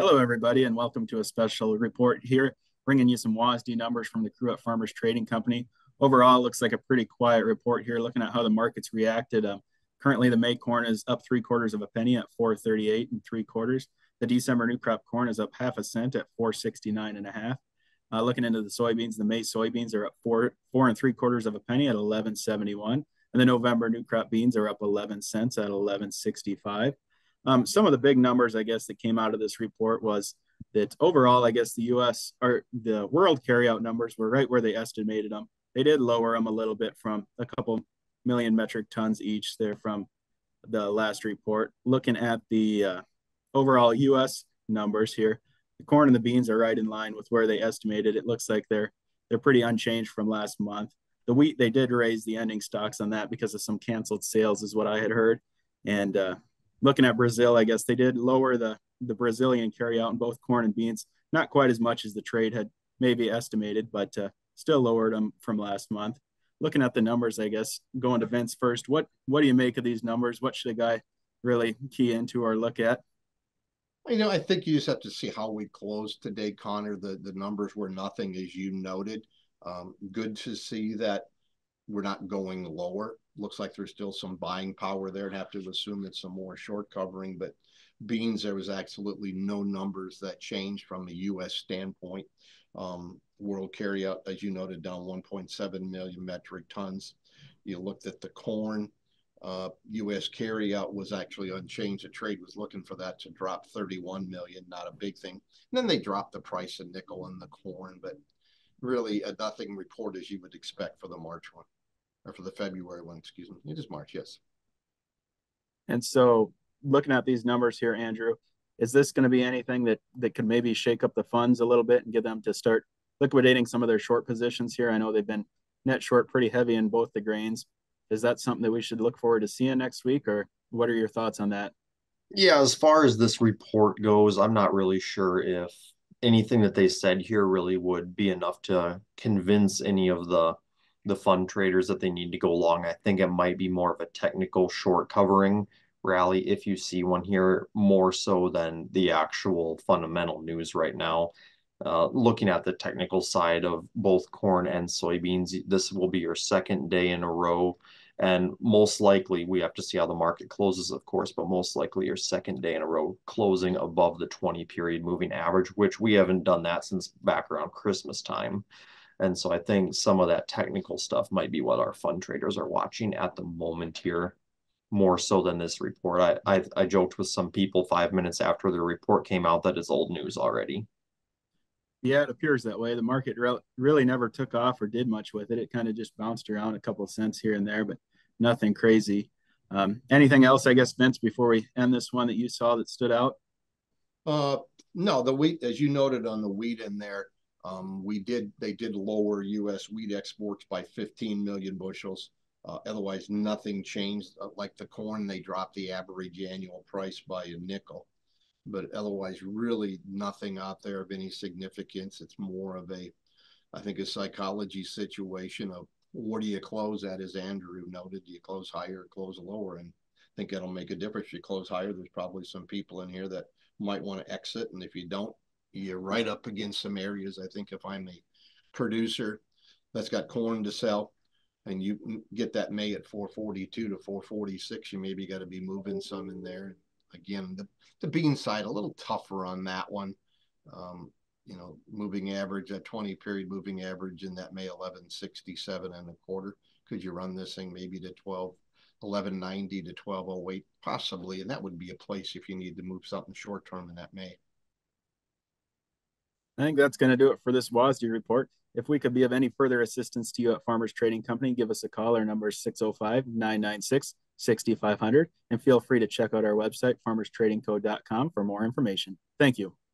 Hello, everybody, and welcome to a special report here, bringing you some WASDE numbers from the crew at Farmers Trading Company. Overall, looks like a pretty quiet report here, looking at how the markets reacted. Currently, the May corn is up 3/4 of a penny at 4.38 3/4. The December new crop corn is up 0.5 cents at 4.69 1/2. Looking into the soybeans, the May soybeans are up 4 3/4 of a penny at 11.71, and the November new crop beans are up 11 cents at 11.65. Some of the big numbers, I guess, that came out of this report was that overall, I guess, the U.S. or the world carryout numbers were right where they estimated them. They did lower them a little bit from a couple million metric tons each there from the last report. Looking at the overall U.S. numbers here, the corn and the beans are right in line with where they estimated. It looks like they're pretty unchanged from last month. The wheat, they did raise the ending stocks on that because of some canceled sales is what I had heard. And looking at Brazil, I guess they did lower the Brazilian carryout in both corn and beans, not quite as much as the trade had maybe estimated, but still lowered them from last month. Looking at the numbers, I guess, going to Vince first, what do you make of these numbers? What should a guy really key into or look at? Well, you know, I think you just have to see how we closed today, Connor. The numbers were nothing, as you noted. Good to see that we're not going lower. Looks like there's still some buying power there. I'd have to assume it's some more short covering, but beans, there was absolutely no numbers that changed from the U.S. standpoint. World carryout, as you noted, down 1.7 million metric tons. You looked at the corn. U.S. carryout was actually unchanged. The trade was looking for that to drop 31 million, not a big thing. And then they dropped the price of nickel and the corn, but really a nothing report as you would expect for the March one. Or for the February one, excuse me. It is March, yes. And so looking at these numbers here, Andrew, is this going to be anything that could maybe shake up the funds a little bit and get them to start liquidating some of their short positions here? I know they've been net short pretty heavy in both the grains. Is that something that we should look forward to seeing next week, or what are your thoughts on that? Yeah, as far as this report goes, I'm not really sure if anything that they said here really would be enough to convince any of the fund traders that they need to go long. I think it might be more of a technical short covering rally if you see one here, more so than the actual fundamental news right now. Looking at the technical side of both corn and soybeans, this will be your second day in a row. And most likely, we have to see how the market closes, of course, but most likely your second day in a row closing above the 20-period moving average, which we haven't done that since back around Christmas time. And so I think some of that technical stuff might be what our fund traders are watching at the moment here, more so than this report. I joked with some people 5 minutes after the report came out that it's old news already. Yeah, it appears that way. The market really never took off or did much with it. It kind of just bounced around a couple of cents here and there, but nothing crazy. Anything else, I guess, Vince, before we end this one that you saw that stood out? No, the wheat, as you noted on the wheat in there, they did lower U.S. wheat exports by 15 million bushels. Otherwise, nothing changed. Like the corn, they dropped the average annual price by a nickel. But otherwise, really nothing out there of any significance. It's more of a, I think, a psychology situation of what do you close at, as Andrew noted. Do you close higher or close lower? And I think that'll make a difference. If you close higher, there's probably some people in here that might want to exit. And if you don't, you're right up against some areas. I think if I'm a producer that's got corn to sell and you get that May at 442 to 446, you maybe got to be moving some in there. Again, the bean side, a little tougher on that one. You know, moving average at 20-period moving average in that May 11.67 1/4. Could you run this thing maybe to 11.90 to 12.08? Possibly. And that would be a place if you need to move something short term in that May. I think that's going to do it for this WASDE report. If we could be of any further assistance to you at Farmers Trading Company, give us a call. Our number is 605-996-6500. And feel free to check out our website, FarmersTradingCo.com, for more information. Thank you.